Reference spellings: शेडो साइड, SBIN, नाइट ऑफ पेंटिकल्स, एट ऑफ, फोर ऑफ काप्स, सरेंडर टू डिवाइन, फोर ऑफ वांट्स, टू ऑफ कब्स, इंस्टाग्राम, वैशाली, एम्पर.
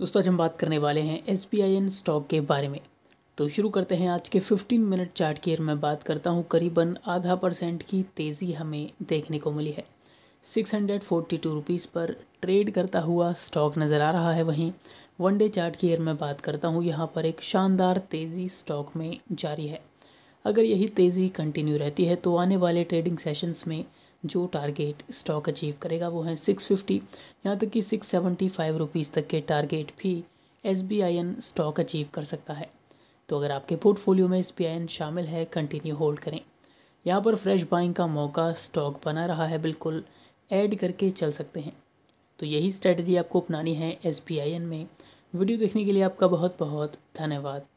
दोस्तों आज हम बात करने वाले हैं SBIN स्टॉक के बारे में। तो शुरू करते हैं आज के 15 मिनट चार्ट की। मैं बात करता हूं करीबन आधा % की तेज़ी हमें देखने को मिली है। 642 रुपीस पर ट्रेड करता हुआ स्टॉक नज़र आ रहा है। वहीं वन डे चार्ट की मैं बात करता हूं, यहां पर एक शानदार तेज़ी स्टॉक में जारी है। अगर यही तेज़ी कंटिन्यू रहती है तो आने वाले ट्रेडिंग सेशंस में जो टारगेट स्टॉक अचीव करेगा वो है 650 यहाँ तक कि 675 रुपीज़ तक के टारगेट भी SBIN स्टॉक अचीव कर सकता है। तो अगर आपके पोर्टफोलियो में SBIN शामिल है, कंटिन्यू होल्ड करें। यहाँ पर फ्रेश बाइंग का मौका स्टॉक बना रहा है, बिल्कुल ऐड करके चल सकते हैं। तो यही स्ट्रेटजी आपको अपनानी है SBIN में। वीडियो देखने के लिए आपका बहुत बहुत धन्यवाद।